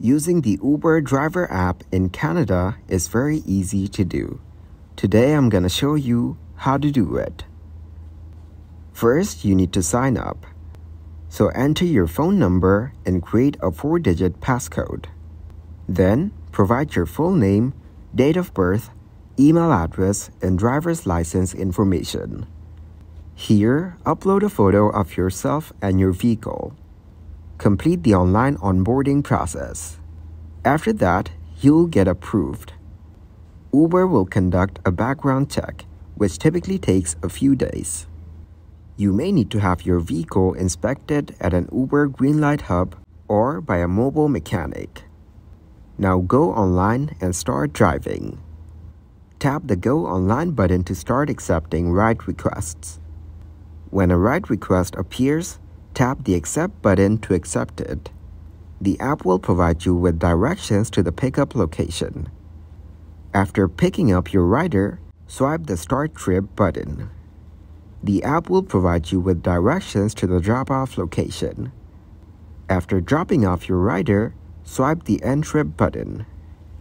Using the Uber driver app in Canada is very easy to do. Today I'm gonna show you how to do it. First, you need to sign up. So enter your phone number and create a 4-digit passcode. Then provide your full name, date of birth, email address, and driver's license information. Here, upload a photo of yourself and your vehicle. Complete the online onboarding process. After that, you'll get approved. Uber will conduct a background check, which typically takes a few days. You may need to have your vehicle inspected at an Uber Greenlight hub or by a mobile mechanic. Now go online and start driving. Tap the Go Online button to start accepting ride requests. When a ride request appears, tap the Accept button to accept it. The app will provide you with directions to the pickup location. After picking up your rider, swipe the Start Trip button. The app will provide you with directions to the drop-off location. After dropping off your rider, swipe the End Trip button.